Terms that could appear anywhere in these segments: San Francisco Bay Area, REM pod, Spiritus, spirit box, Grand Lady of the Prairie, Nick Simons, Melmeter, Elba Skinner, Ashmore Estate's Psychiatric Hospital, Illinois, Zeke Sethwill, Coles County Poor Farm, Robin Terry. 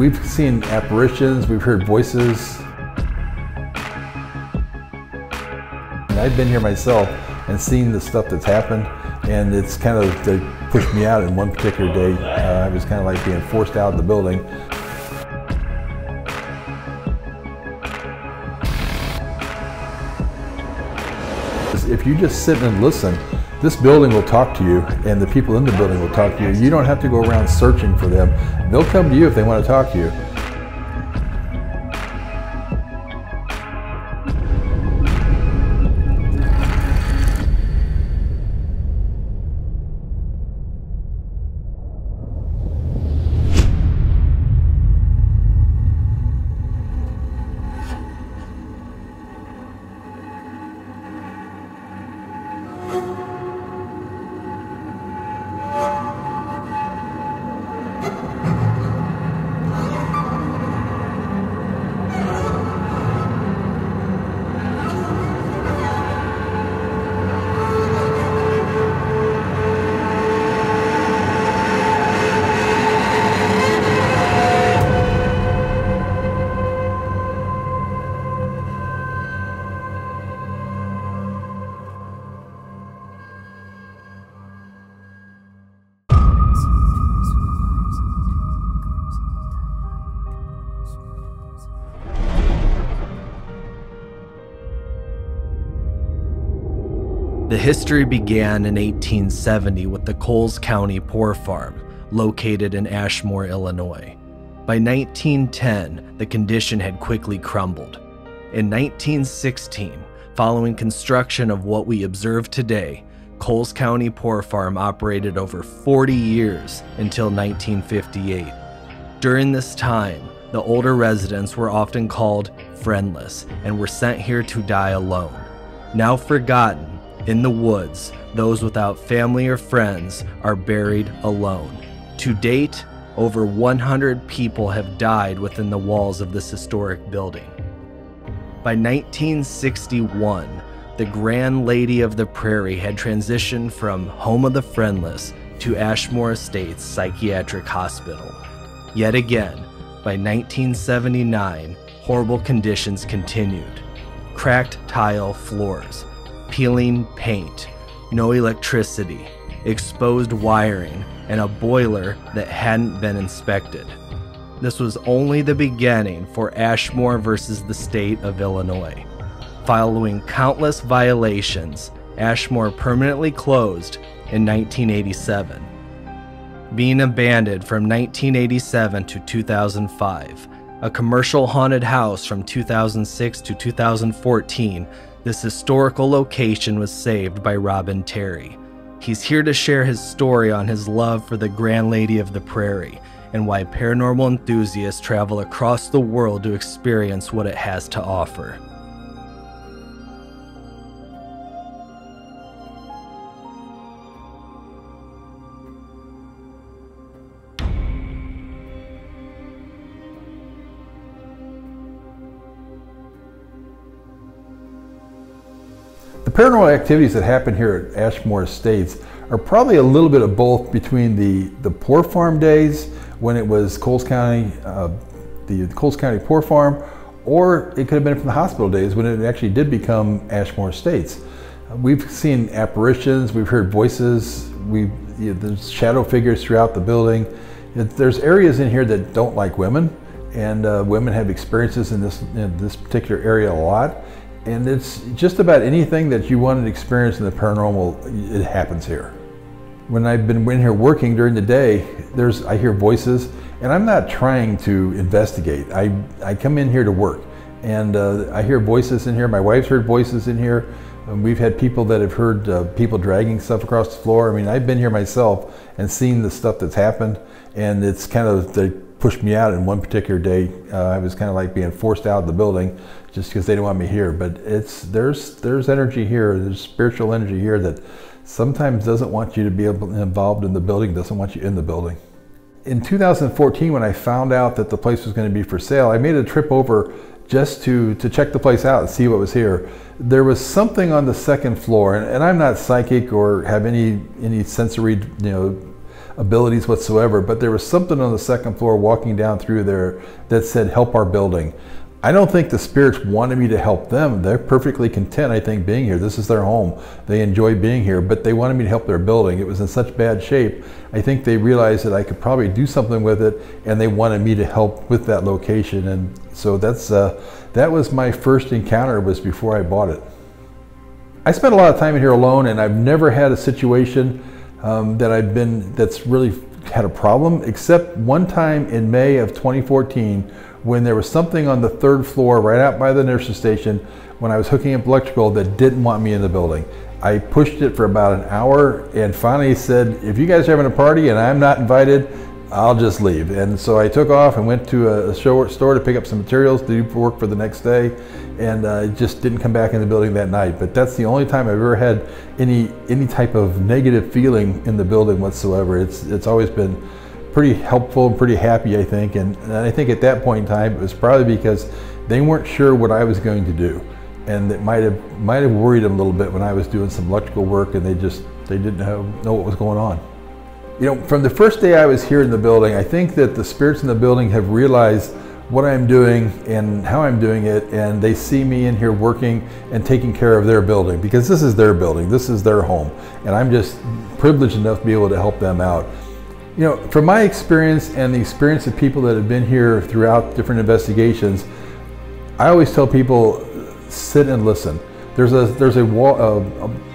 We've seen apparitions, we've heard voices. And I've been here myself and seen the stuff that's happened, and it's kind of they pushed me out in one particular day. I was kind of like being forced out of the building. If you just sit and listen, this building will talk to you, and the people in the building will talk to you. You don't have to go around searching for them. They'll come to you if they want to talk to you. The history began in 1870 with the Coles County Poor Farm, located in Ashmore, Illinois. By 1910, the condition had quickly crumbled. In 1916, following construction of what we observe today, Coles County Poor Farm operated over 40 years until 1958. During this time, the older residents were often called friendless and were sent here to die alone. Now forgotten, in the woods, those without family or friends are buried alone. To date, over 100 people have died within the walls of this historic building. By 1961, the Grand Lady of the Prairie had transitioned from Home of the Friendless to Ashmore Estate's Psychiatric Hospital. Yet again, by 1979, horrible conditions continued. Cracked tile floors, peeling paint, no electricity, exposed wiring, and a boiler that hadn't been inspected. This was only the beginning for Ashmore versus the state of Illinois. Following countless violations, Ashmore permanently closed in 1987. Being abandoned from 1987 to 2005, a commercial haunted house from 2006 to 2014, this historical location was saved by Robin Terry. He's here to share his story on his love for the Grand Lady of the Prairie and why paranormal enthusiasts travel across the world to experience what it has to offer. The paranormal activities that happen here at Ashmore Estates are probably a little bit of both between the poor farm days when it was Coles County, the Coles County Poor Farm, or it could have been from the hospital days when it actually did become Ashmore Estates. We've seen apparitions, we've heard voices, there's shadow figures throughout the building. There's areas in here that don't like women, and women have experiences in this particular area a lot. And it's just about anything that you wanted to experience in the paranormal, it happens here. When I've been in here working during the day, I hear voices, and I'm not trying to investigate. I come in here to work, and I hear voices in here. My wife's heard voices in here. We've had people that have heard people dragging stuff across the floor. I mean, I've been here myself and seen the stuff that's happened, and it's kind of, they pushed me out in one particular day. I was kind of like being forced out of the building just because they didn't want me here. But there's energy here, there's spiritual energy here that sometimes doesn't want you to be involved in the building, doesn't want you in the building. In 2014, when I found out that the place was going to be for sale, I made a trip over just to check the place out and see what was here. There was something on the second floor, and I'm not psychic or have any sensory abilities whatsoever, but there was something on the second floor walking down through there that said, help our building. I don't think the spirits wanted me to help them. They're perfectly content, I think, being here. This is their home. They enjoy being here, but they wanted me to help their building. It was in such bad shape. I think they realized that I could probably do something with it, and they wanted me to help with that location. And so that's that was my first encounter, was before I bought it. I spent a lot of time in here alone, and I've never had a situation that's really had a problem, except one time in May of 2014, when there was something on the third floor right out by the nurse's station when I was hooking up electrical that didn't want me in the building. I pushed it for about an hour and finally said, if you guys are having a party and I'm not invited, I'll just leave. And so I took off and went to a store to pick up some materials to do work for the next day, and just didn't come back in the building that night. But that's the only time I've ever had any type of negative feeling in the building whatsoever. It's always been pretty helpful and pretty happy, I think. And I think at that point in time, it was probably because they weren't sure what I was going to do, and it might have worried them a little bit when I was doing some electrical work, and they didn't know what was going on. You know, from the first day I was here in the building, I think that the spirits in the building have realized what I'm doing and how I'm doing it, and they see me in here working and taking care of their building, because this is their building, this is their home, and I'm just privileged enough to be able to help them out. You know, from my experience and the experience of people that have been here throughout different investigations, I always tell people, sit and listen. There's a wall,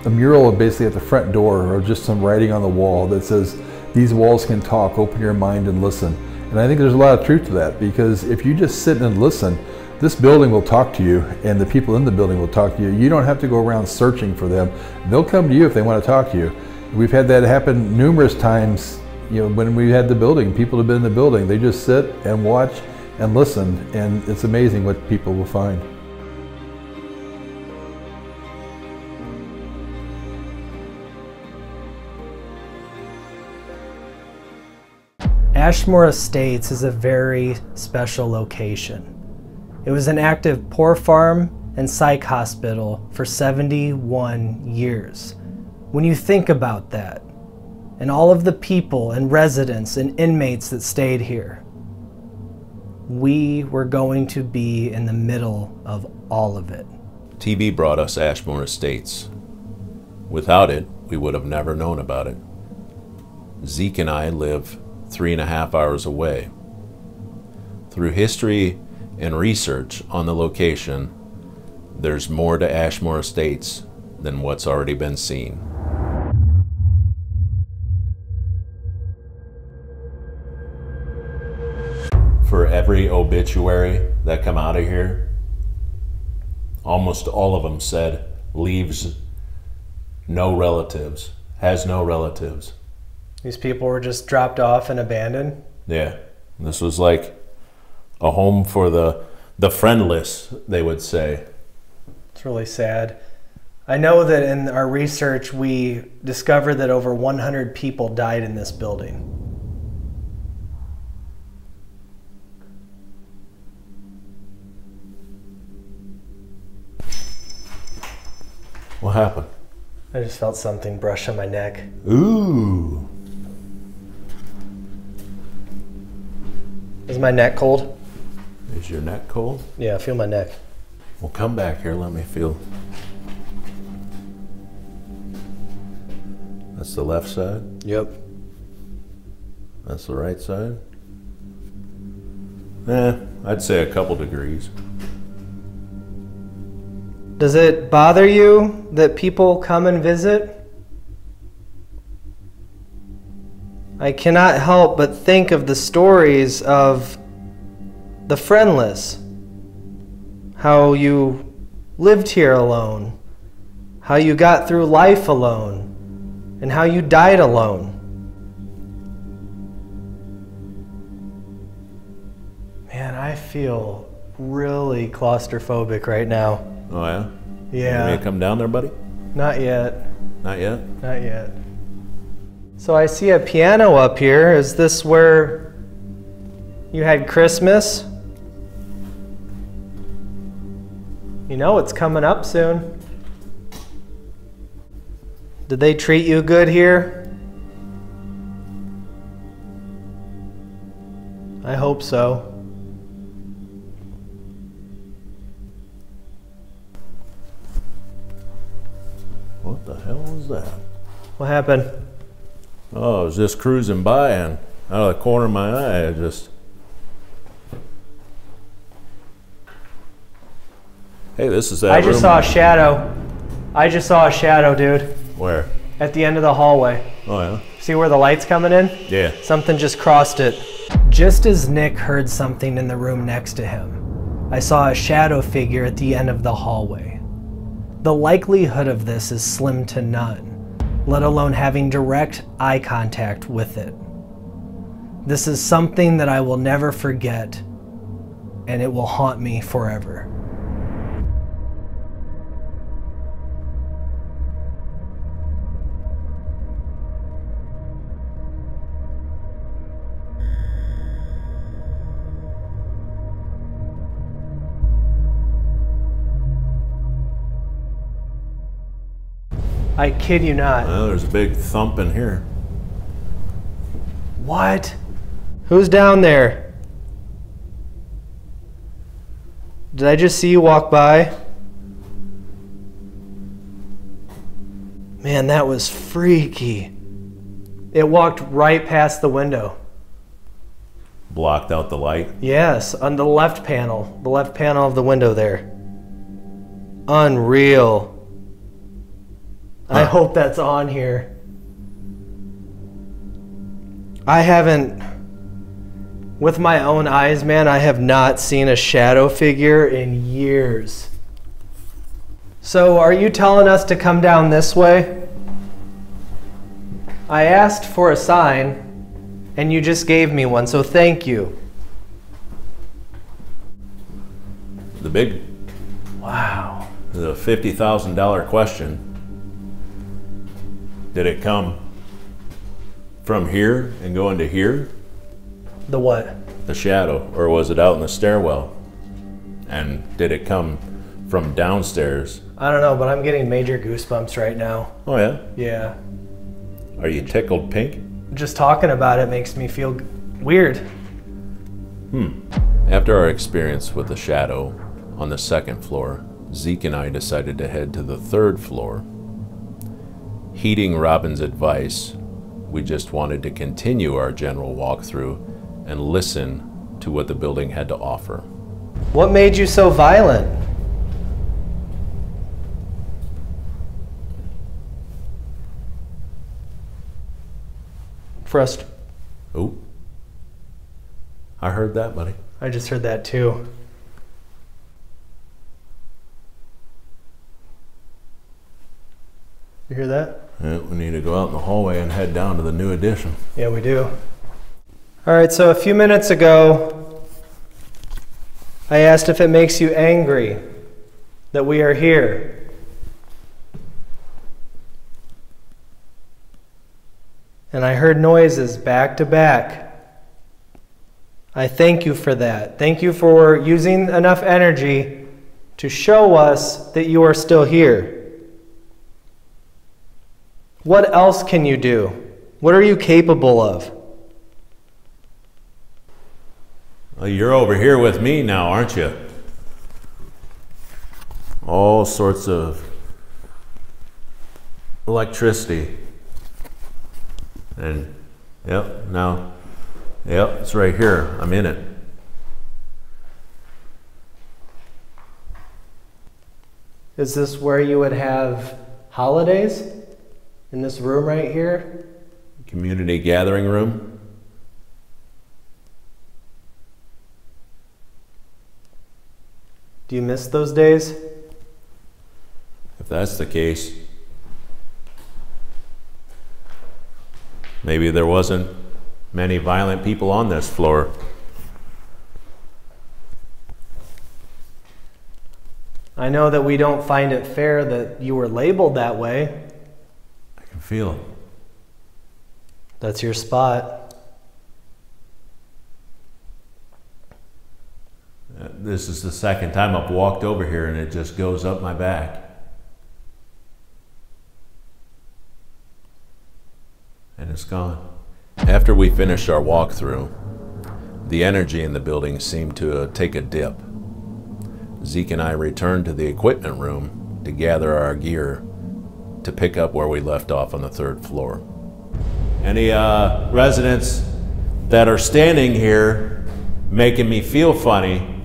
a mural basically at the front door, or just some writing on the wall that says, these walls can talk, open your mind and listen. And I think there's a lot of truth to that, because if you just sit and listen, this building will talk to you, and the people in the building will talk to you. You don't have to go around searching for them. They'll come to you if they want to talk to you. We've had that happen numerous times, you know, when we had the building. People have been in the building. They just sit and watch and listen, and it's amazing what people will find. Ashmore Estates is a very special location. It was an active poor farm and psych hospital for 71 years. When you think about that, and all of the people and residents and inmates that stayed here, we were going to be in the middle of all of it. TV brought us Ashmore Estates. Without it, we would have never known about it. Zeke and I live 3.5 hours away. Through history and research on the location, there's more to Ashmore Estates than what's already been seen. For every obituary that come out of here, almost all of them said, leaves no relatives, has no relatives. These people were just dropped off and abandoned? Yeah. This was like a home for the friendless, they would say. It's really sad. I know that in our research, we discovered that over 100 people died in this building. What happened? I just felt something brush on my neck. Ooh. Is my neck cold? Is your neck cold? Yeah, I feel my neck. Well, come back here, let me feel. That's the left side? Yep. That's the right side? I'd say a couple degrees. Does it bother you that people come and visit? I cannot help but think of the stories of the friendless, how you lived here alone, how you got through life alone, and how you died alone. Man, I feel really claustrophobic right now. Oh yeah? Yeah. You want to come down there, buddy? Not yet. Not yet? Not yet. So I see a piano up here. Is this where you had Christmas? You know it's coming up soon. Did they treat you good here? hope so. What the hell was that? What happened? Oh, I was just cruising by and out of the corner of my eye, I just... Hey, this is that room. I just saw a shadow. I just saw a shadow, dude. Where? At the end of the hallway. Oh, yeah? See where the light's coming in? Yeah. Something just crossed it. Just as Nick heard something in the room next to him, I saw a shadow figure at the end of the hallway. The likelihood of this is slim to none, let alone having direct eye contact with it. This is something that I will never forget, and it will haunt me forever. I kid you not. Well, there's a big thump in here. What? Who's down there? Did I just see you walk by? Man, that was freaky. It walked right past the window. Blocked out the light? Yes, on the left panel of the window there. Unreal. I hope that's on here. I haven't, with my own eyes, man, I have not seen a shadow figure in years. So are you telling us to come down this way? I asked for a sign and you just gave me one, so thank you. The big, wow. The $50,000 question. Did it come from here and go into here? The what? The shadow, or was it out in the stairwell? And did it come from downstairs? I don't know, but I'm getting major goosebumps right now. Oh yeah? Yeah. Are you tickled pink? Just talking about it makes me feel weird. After our experience with the shadow on the second floor, Zeke and I decided to head to the third floor. Heeding Robin's advice, we just wanted to continue our general walkthrough and listen to what the building had to offer. What made you so violent? Frost. Oh, I heard that, buddy. I just heard that too. You hear that? Yeah, we need to go out in the hallway and head down to the new addition. Yeah, we do. All right, so a few minutes ago, I asked if it makes you angry that we are here. And I heard noises back to back. I thank you for that. Thank you for using enough energy to show us that you are still here. What else can you do? What are you capable of? Well, you're over here with me now, aren't you? All sorts of electricity. And yep, now, yep, it's right here. I'm in it. Is this where you would have holidays? In this room right here? Community gathering room. Do you miss those days? If that's the case, maybe there wasn't many violent people on this floor. I know that we don't find it fair that you were labeled that way. Feel. That's your spot. This is the second time I've walked over here and it just goes up my back. And it's gone. After we finished our walkthrough, The energy in the building seemed to take a dip. Zeke and I returned to the equipment room to gather our gear to pick up where we left off on the third floor. Any residents that are standing here making me feel funny,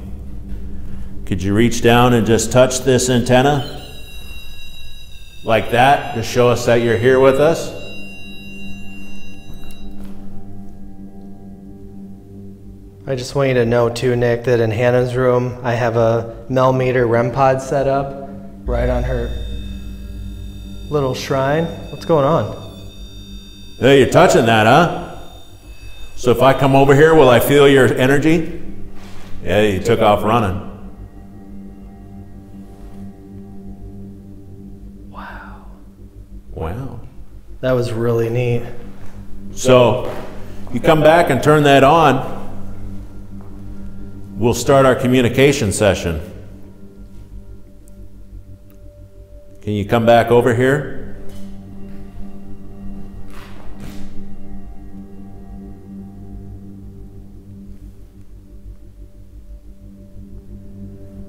could you reach down and just touch this antenna? Like that, to show us that you're here with us. I just want you to know too, Nick, that in Hannah's room, I have a Melmeter REM pod set up right on her little shrine. What's going on? Hey, you're touching that, huh? So if I come over here, will I feel your energy? Yeah, you took off running. Wow. That was really neat. So, you come back and turn that on, we'll start our communication session. Can you come back over here?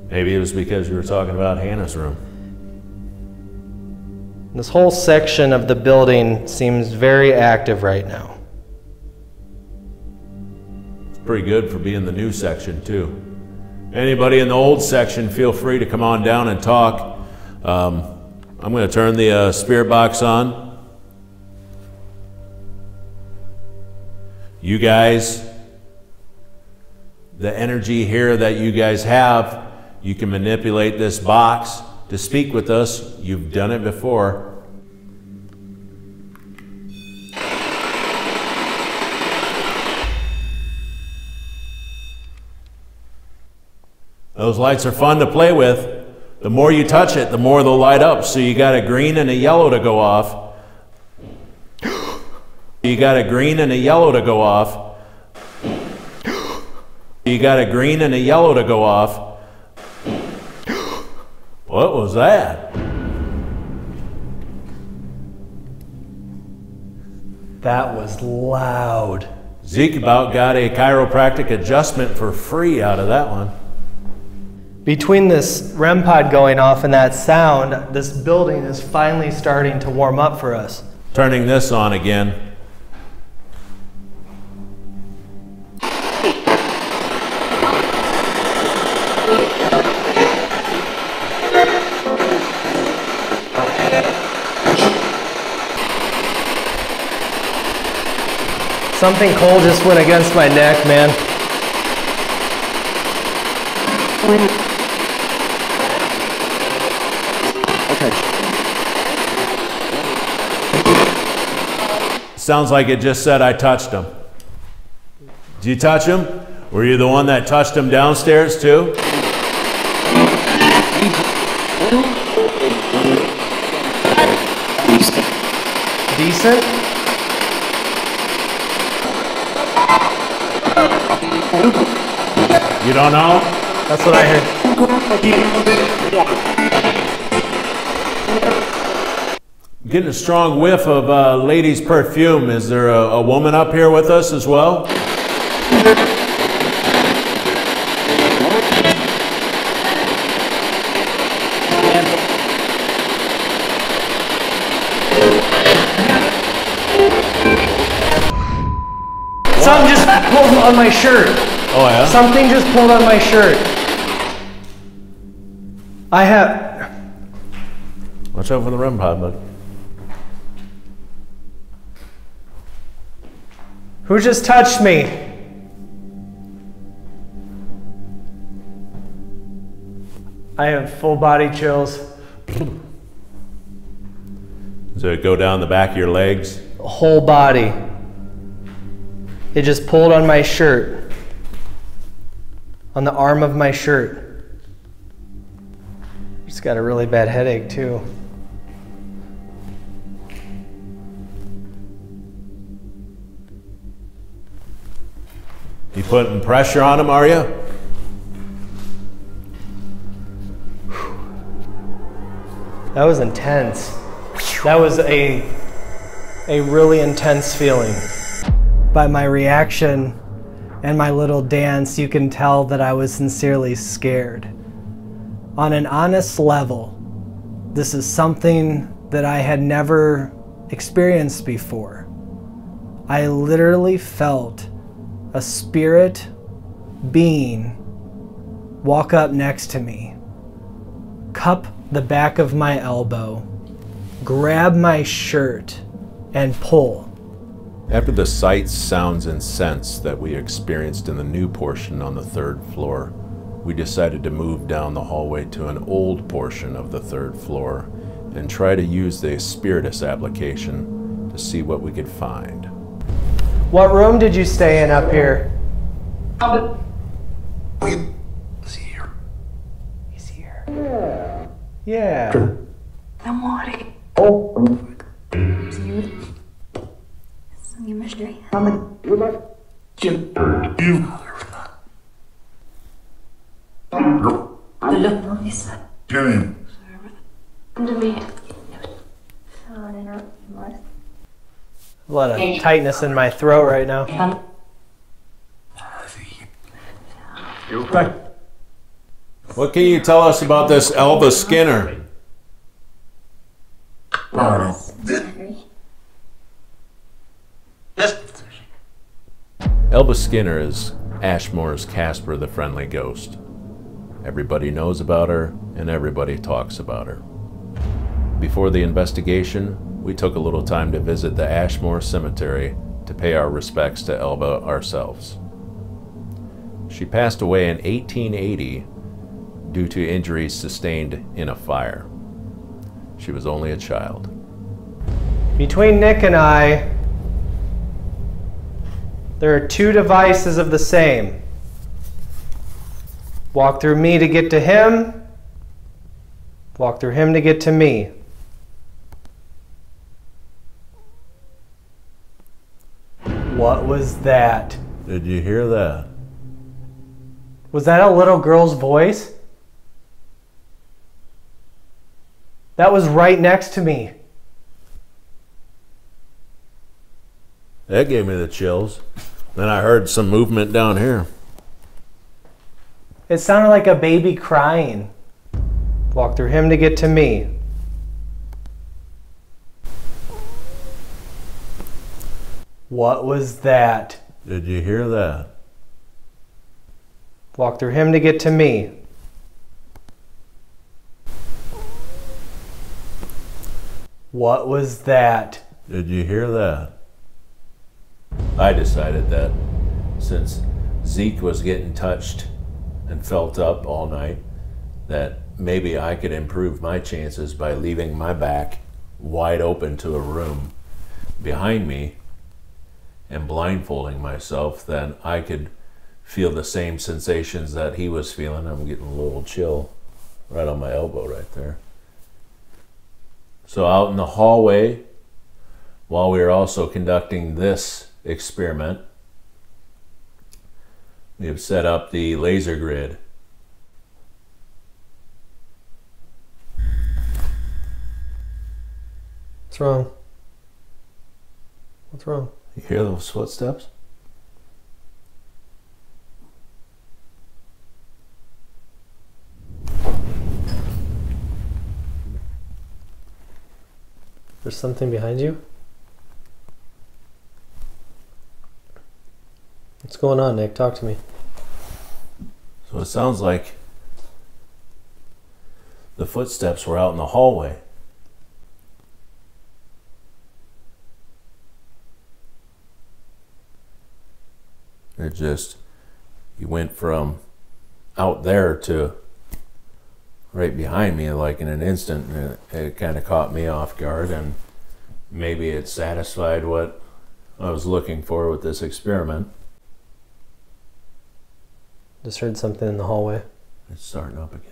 Maybe it was because you were talking about Hannah's room. This whole section of the building seems very active right now. It's pretty good for being the new section too. Anybody in the old section, feel free to come on down and talk. I'm going to turn the spirit box on. You guys, the energy here that you guys have, you can manipulate this box to speak with us. You've done it before. Those lights are fun to play with. The more you touch it, the more they'll light up. So you got a green and a yellow to go off. You got a green and a yellow to go off. You got a green and a yellow to go off. What was that? That was loud. Zeke about got a chiropractic adjustment for free out of that one. Between this REM pod going off and that sound, this building is finally starting to warm up for us. Turning this on again. Something cold just went against my neck, man. Okay. Sounds like it just said I touched him. Did you touch him? Were you the one that touched him downstairs too? Decent? You don't know? That's what I heard. Getting a strong whiff of ladies' perfume. Is there a woman up here with us as well? Something just pulled on my shirt. Oh, yeah? Something just pulled on my shirt. I have... Watch out for the REM pod, bud. Who just touched me? I have full body chills. Does it go down the back of your legs? Whole body. It just pulled on my shirt. On the arm of my shirt. Just got a really bad headache too. You putting pressure on him, are you? That was intense. That was a really intense feeling. By my reaction, and my little dance, you can tell that I was sincerely scared. On an honest level, this is something that I had never experienced before. I literally felt a spirit being walk up next to me, cup the back of my elbow, grab my shirt, and pull. After the sights, sounds, and scents that we experienced in the new portion on the third floor, we decided to move down the hallway to an old portion of the third floor and try to use the Spiritus application to see what we could find. What room did you stay in up here? He's here. He's here. Yeah. Yeah. I'm watching. Oh. It's you. You mystery. A lot of tightness in my throat right now. What can you tell us about this Elba Skinner? Elba Skinner is Ashmore's Casper the Friendly Ghost. Everybody knows about her, and everybody talks about her. Before the investigation, we took a little time to visit the Ashmore Cemetery to pay our respects to Elba ourselves. She passed away in 1880 due to injuries sustained in a fire. She was only a child. Between Nick and I, there are two devices of the same. Walk through me to get to him, walk through him to get to me. What was that? Did you hear that? Was that a little girl's voice? That was right next to me. That gave me the chills. Then I heard some movement down here. It sounded like a baby crying. Walk through him to get to me. What was that? Did you hear that? Walk through him to get to me. What was that? Did you hear that? I decided that since Zeke was getting touched and felt up all night, that maybe I could improve my chances by leaving my back wide open to a room behind me and blindfolding myself, then I could feel the same sensations that he was feeling. I'm getting a little chill right on my elbow right there. So out in the hallway, while we were also conducting this experiment, we have set up the laser grid. What's wrong? What's wrong? You hear those footsteps? There's something behind you? What's going on, Nick? Talk to me. So it sounds like the footsteps were out in the hallway. It just, you went from out there to right behind me like in an instant, and it kind of caught me off guard, and maybe it satisfied what I was looking for with this experiment. Just heard something in the hallway. It's starting up again.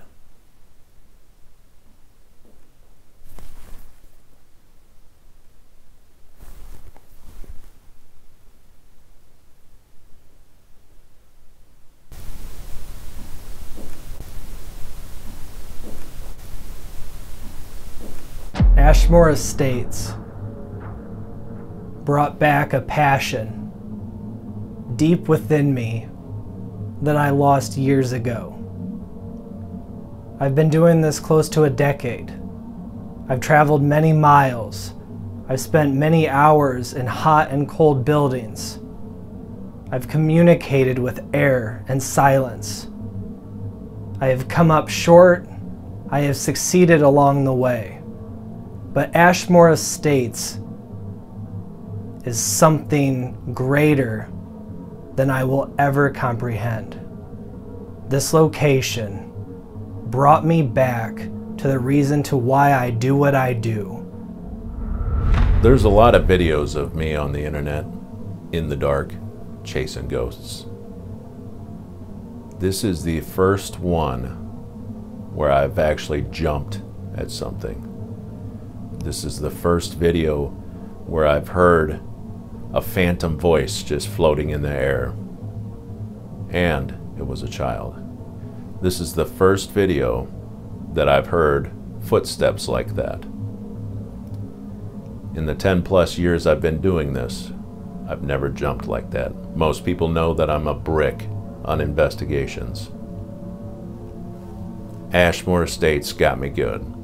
Ashmore Estates brought back a passion deep within me that I lost years ago. I've been doing this close to a decade. I've traveled many miles. I've spent many hours in hot and cold buildings. I've communicated with air and silence. I have come up short. I have succeeded along the way. But Ashmore Estates is something greater than I will ever comprehend. This location brought me back to the reason to why I do what I do. There's a lot of videos of me on the internet, in the dark, chasing ghosts. This is the first one where I've actually jumped at something. This is the first video where I've heard a phantom voice just floating in the air, and it was a child. This is the first video that I've heard footsteps like that. In the 10+ years I've been doing this, I've never jumped like that. Most people know that I'm a brick on investigations. Ashmore Estates got me good.